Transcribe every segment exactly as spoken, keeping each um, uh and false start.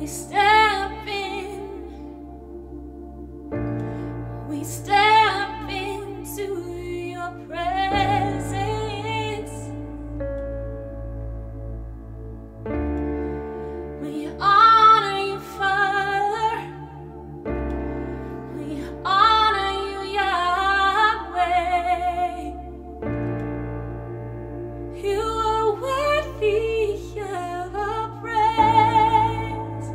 we step in, we step into your presence. We honor you, Father, we honor you, Yahweh. You are worthy of our praise.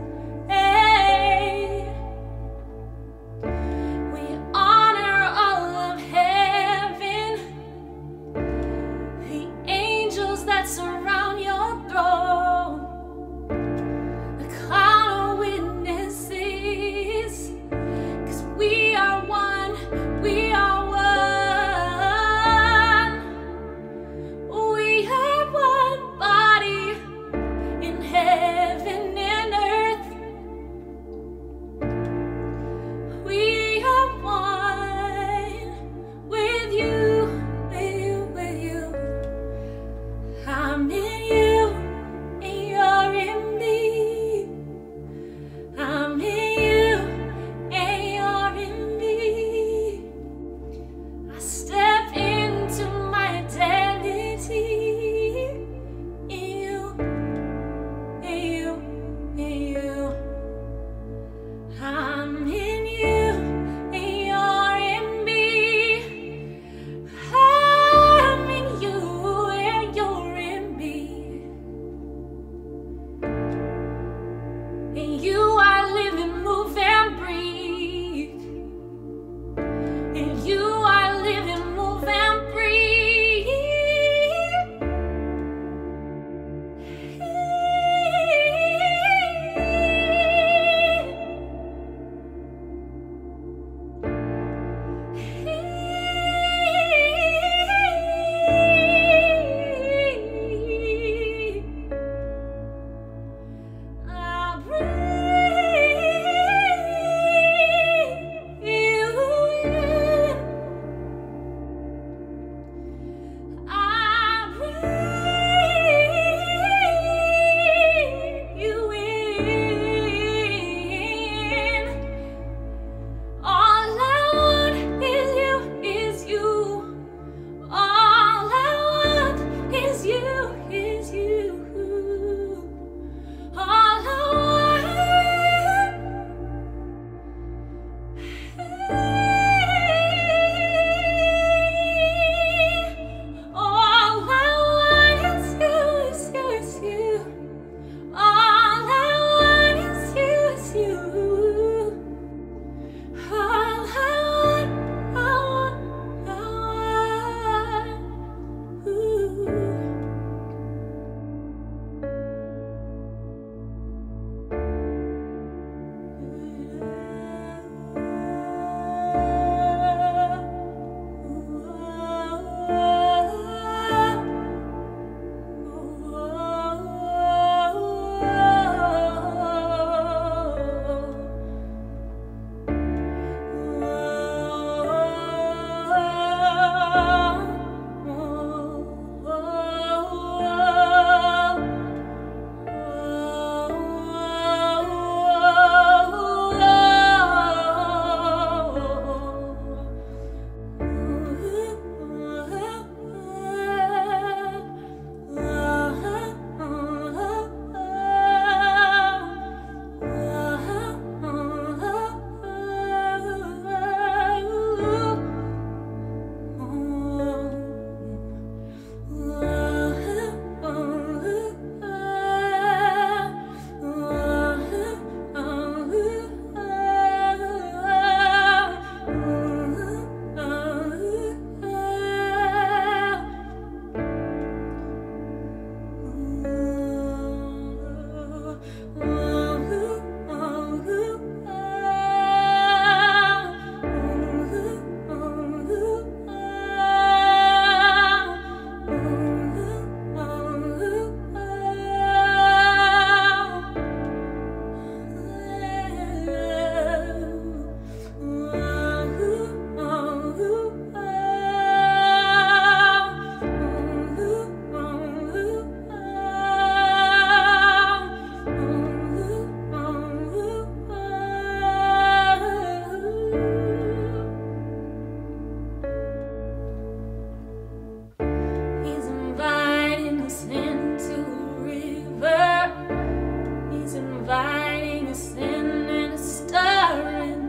inviting us in and stirring.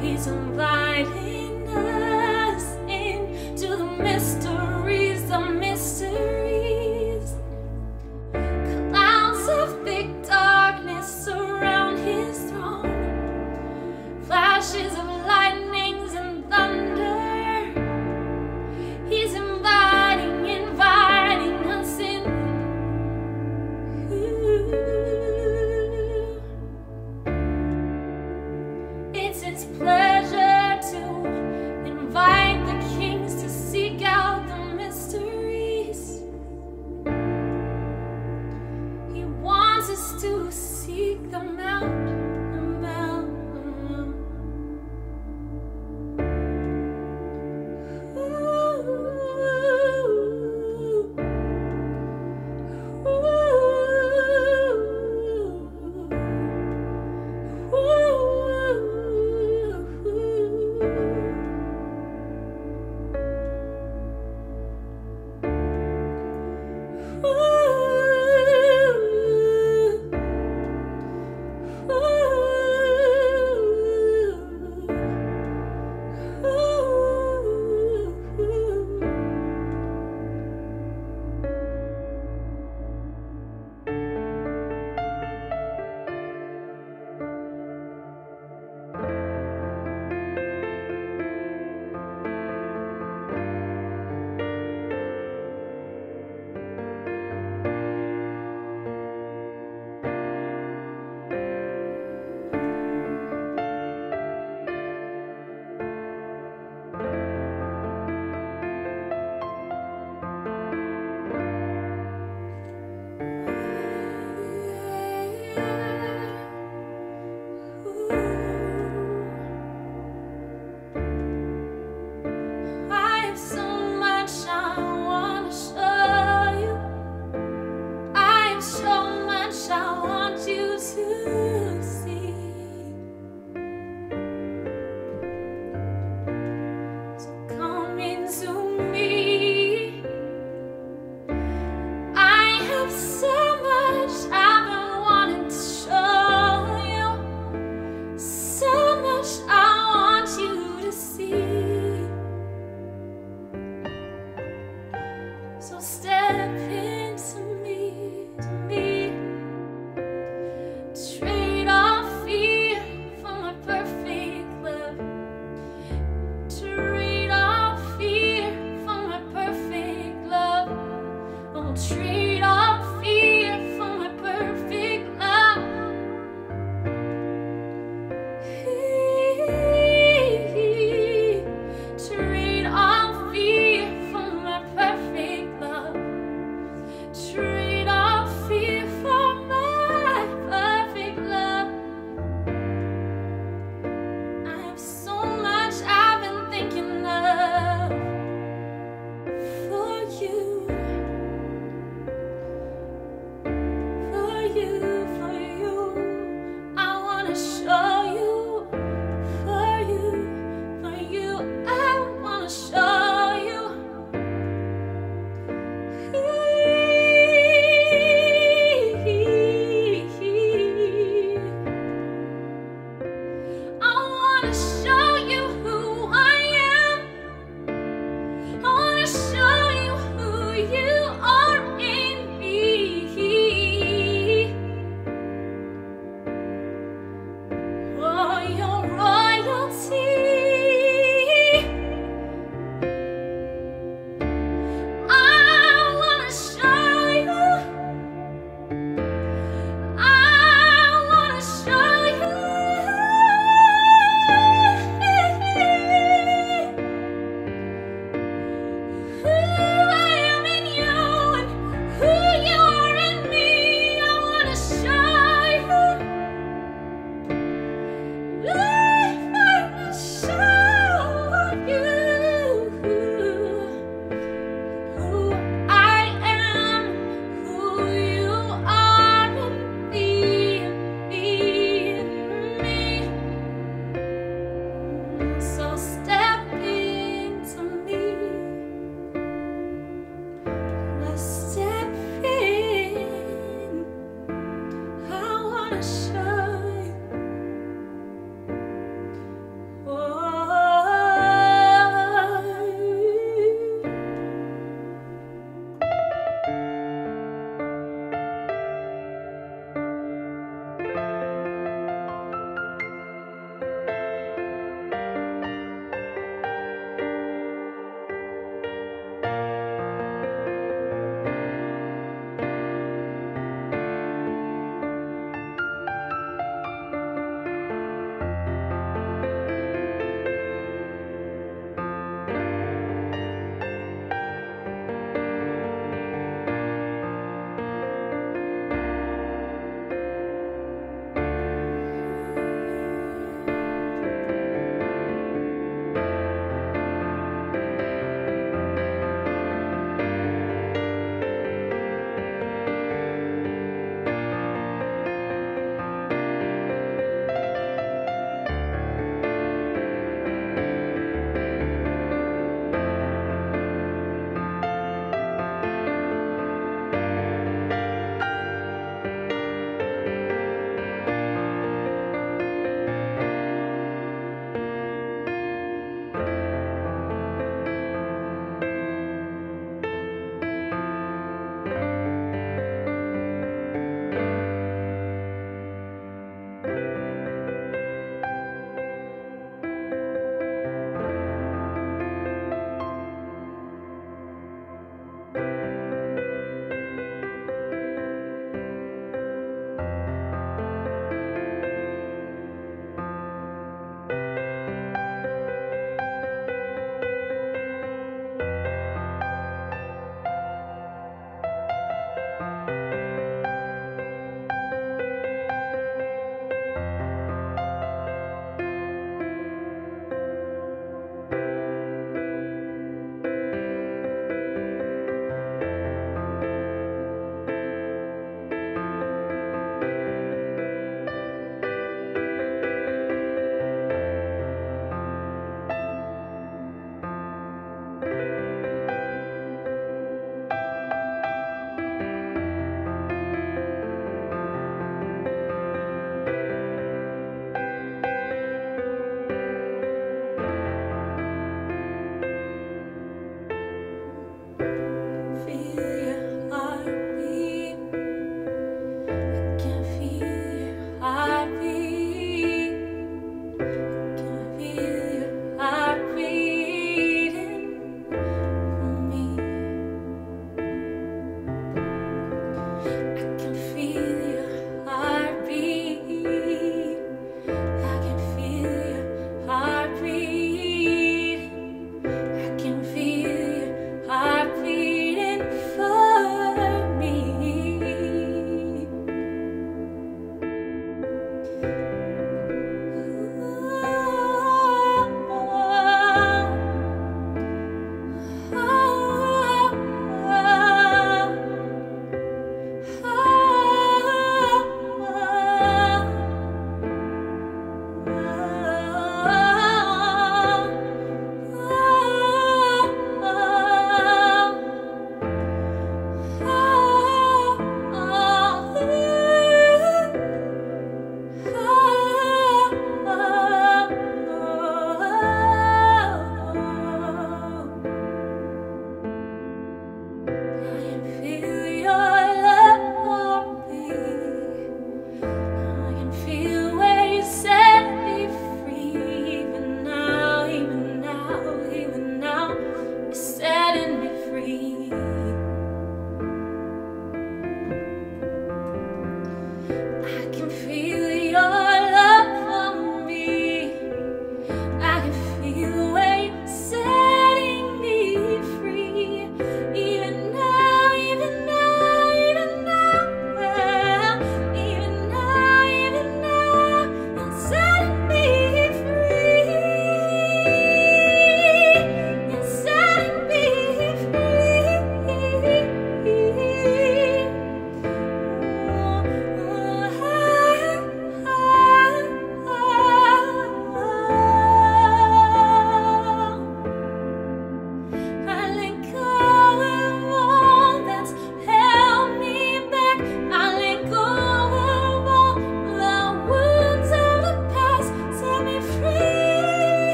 He's inviting us into the mysteries of mysteries. Clouds of thick darkness surround his throne. Flashes of lightnings and thunder. He's inviting, inviting us in. It's his pleasure to invite the kings to seek out the mysteries. He wants us to seek them out, them out, them out. Ooh. Ooh. Ooh. Ooh. Ooh.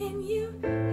in you.